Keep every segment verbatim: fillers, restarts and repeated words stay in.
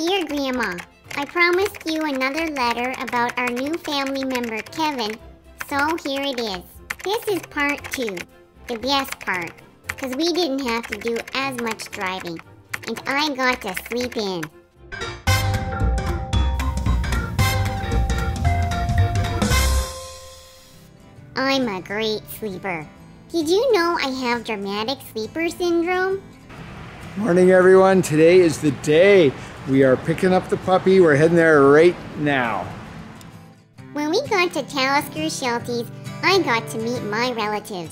Dear Grandma, I promised you another letter about our new family member, Kevin, so here it is. This is part two, the best part, because we didn't have to do as much driving, and I got to sleep in. I'm a great sleeper. Did you know I have dramatic sleeper syndrome? Morning, everyone. Today is the day. We are picking up the puppy. We're heading there right now. When we got to Talisker Shelties, I got to meet my relatives.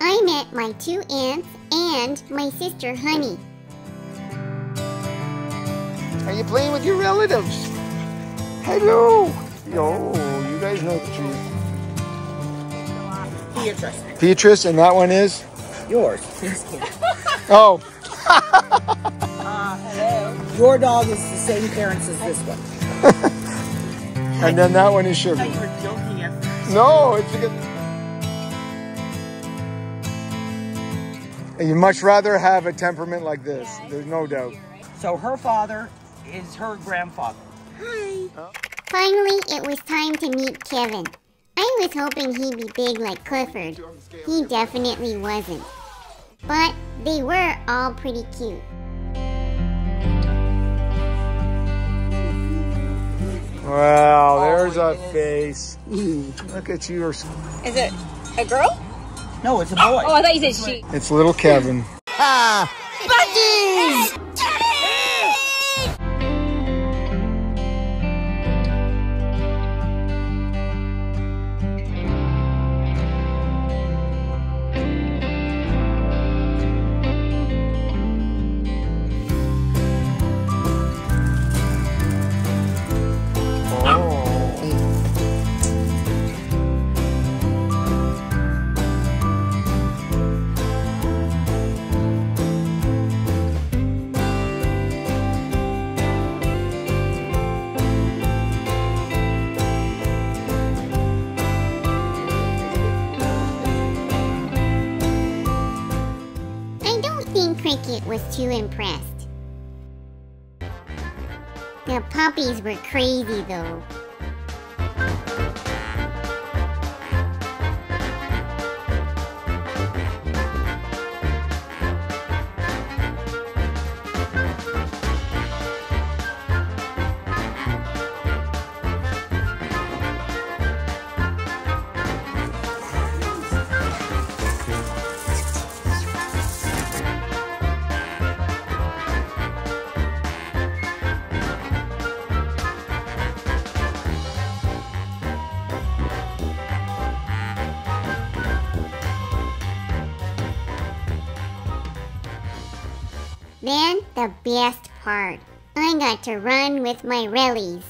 I met my two aunts and my sister, Honey. Are you playing with your relatives? Hello. Oh, you guys know the truth. Beatrice. Beatrice, and that one is? Yours. Oh. uh, hello. Your dog is the same parents as this one. And then that one is Sugar. I thought you were joking at first. No, it's a good... You'd much rather have a temperament like this. Yeah, there's no doubt. Here, right? So her father is her grandfather. Hi. Oh. Finally, it was time to meet Kevin. I was hoping he'd be big like Clifford. He definitely wasn't. But they were all pretty cute. Wow, there's oh, a face. Look at you. Is it a girl? No, it's a boy. Oh, I thought you said she. It's little Kevin. Ah! Buddies! Cricket was too impressed. The puppies were crazy though. Then, the best part, I got to run with my rellies.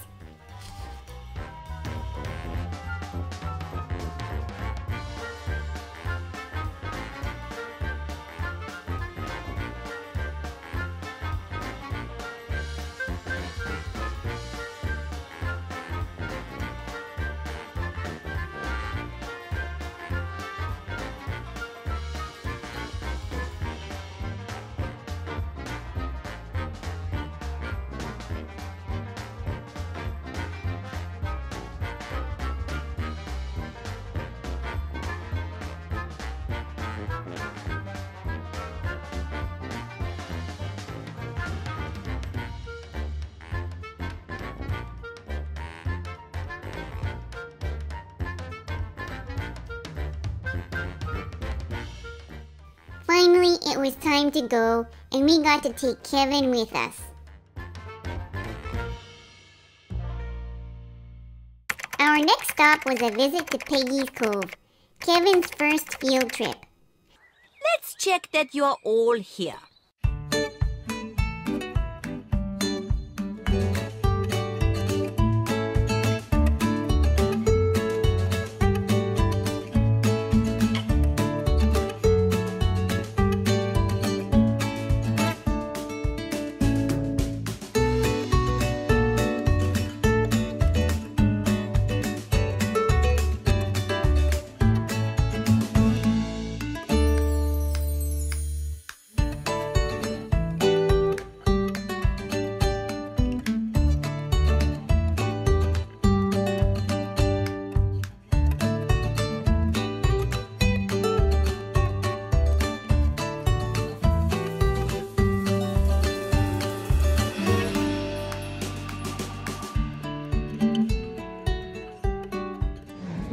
Finally, it was time to go, and we got to take Kevin with us. Our next stop was a visit to Peggy's Cove, Kevin's first field trip. Let's check that you're all here.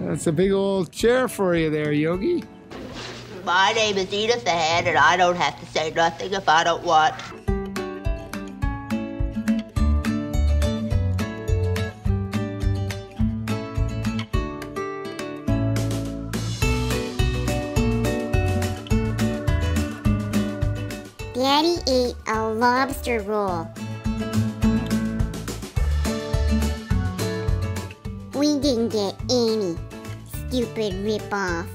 That's a big old chair for you there, Yogi. My name is Edith Ann, and I don't have to say nothing if I don't want. Daddy ate a lobster roll. We didn't get any, stupid ripoff.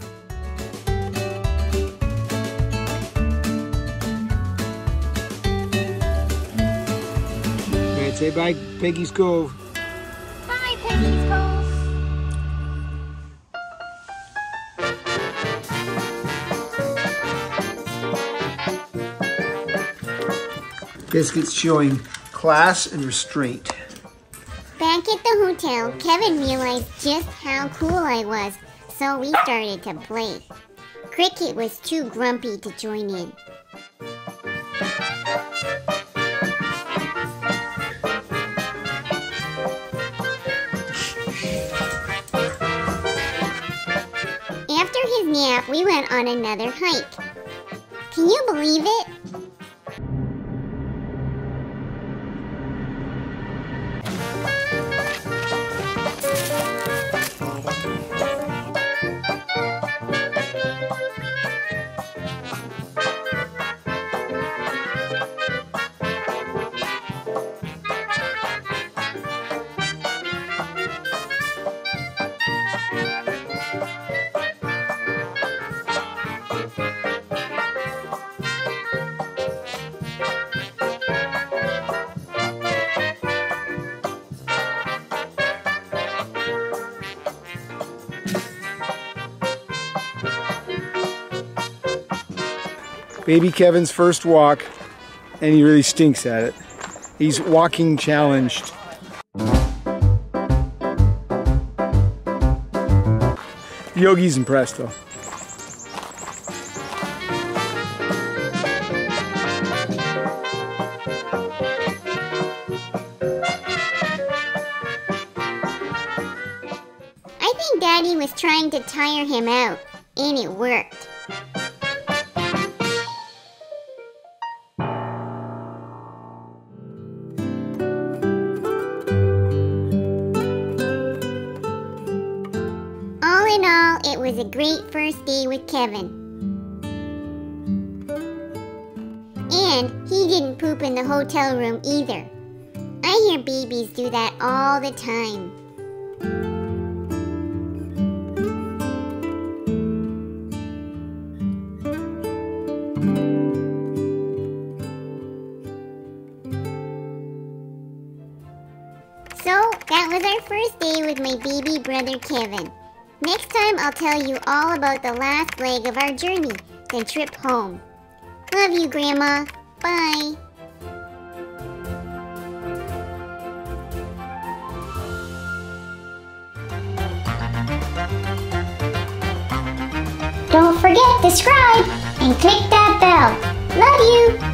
Alright, say bye, Peggy's Cove. Bye, Peggy's Cove. Biscuits showing class and restraint. Back at the hotel, Kevin realized just how cool I was, so we started to play. Cricket was too grumpy to join in. After his nap, we went on another hike. Can you believe it? Baby Kevin's first walk, and he really stinks at it. He's walking challenged. Yogi's impressed though. I think Daddy was trying to tire him out, and it worked. It was a great first day with Kevin. And he didn't poop in the hotel room either. I hear babies do that all the time. So that was our first day with my baby brother Kevin. Next time, I'll tell you all about the last leg of our journey, the trip home. Love you, Grandma. Bye. Don't forget to subscribe and click that bell. Love you.